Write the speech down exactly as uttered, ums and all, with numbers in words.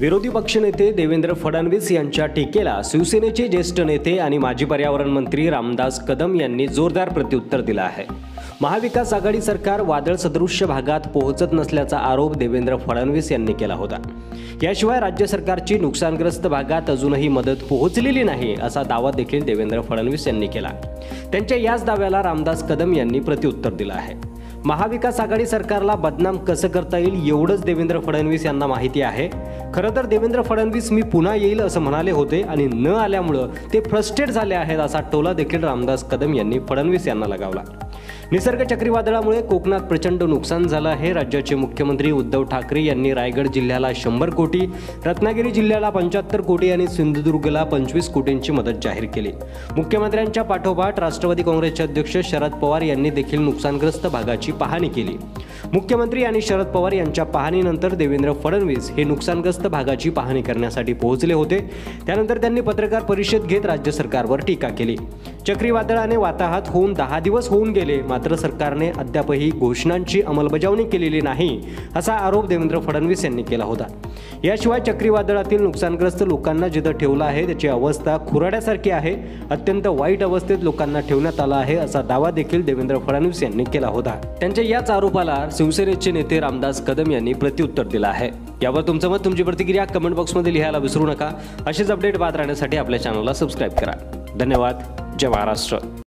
विरोधी पक्षनेते देवेंद्र फडणवीस यांच्या टीकेला शिवसेनेचे ज्येष्ठ नेते आणि माजी पर्यावरण मंत्री रामदास कदम यांनी जोरदार प्रत्युत्तर दिलं आहे। महाविकास आघाड़ी सरकार वादळ सदृश्य भागात पोहोचत नसल्याचा आरोप देवेंद्र फडणवीस यांनी केला होता। याशिवाय राज्य सरकारची नुकसानग्रस्त भागात अजूनही मदत पोहोचलेली नाही असा दावा देखील देवेंद्र फडणवीस यांनी केला। त्यांच्या याच दाव्याला रामदास कदम यांनी प्रत्युत्तर दिलं आहे। महाविकास आघाड़ी सरकारला बदनाम कसं करता येईल एवढंच देवेंद्र फडणवीस यांना माहिती आहे। खरं तर देवेंद्र फडणवीस मी पुन्हा येईल असं म्हणाले होते आणि न आल्यामुळे ते फ्रस्ट्रेट झाले आहेत असा टोला देखील रामदास कदम यांनी फडणवीस यांना लगावला। निसर्ग चक्रीवादळामुळे कोकणात प्रचंड नुकसान झालं आहे। राज्याचे मुख्यमंत्री उद्धव ठाकरे यांनी रायगड जिल्ह्याला शंभर कोटी, रत्नागिरी जिल्ह्याला पंच्याहत्तर कोटी आणि सिंधुदुर्गला पंचवीस कोटींची मदत जाहीर केली। मुख्यमंत्र्यांच्या पाठोपाठ राष्ट्रवादी काँग्रेसचे अध्यक्ष शरद पवार यांनी देखील नुकसानग्रस्त भागाची पाहणी केली। मुख्यमंत्री आणि शरद पवार यांच्या पाहणीनंतर देवेंद्र फडणवीस हे नुकसानग्रस्त भागाची पाहणी करण्यासाठी पोहोचले होते। त्यानंतर त्यांनी पत्रकार परिषद घेत राज्य सरकारवर टीका केली। चक्रीवादळाने वाताहत होऊन दहा दिवस होऊन गेले मात्र सरकारने अद्यापही घोषणांची अंमलबजावणी केलेली नाही असा आरोप देवेंद्र फडणवीस यांनी केला होता। याशिवाय चक्रीवादळातील नुकसानग्रस्त लोकांना जिथे ठेवलं आहे त्याची अवस्था खुराड्यासारखी आहे, अत्यंत वाईट अवस्थेत लोकांना ठेवण्यात आलं आहे असा दावा देखील देवेंद्र फडणवीस यांनी केला होता। त्यांच्या याच आरोपाला शिवसेनेचे नेते रामदास कदम यांनी प्रत्युत्तर दिलं आहे। यावर तुमचं मत, तुमची प्रतिक्रिया कमेंट बॉक्समध्ये लिहायला विसरू नका। असेच अपडेट पाहत राहण्यासाठी आपल्या चॅनलला सबस्क्राईब करा। धन्यवाद। जय महाराष्ट्र।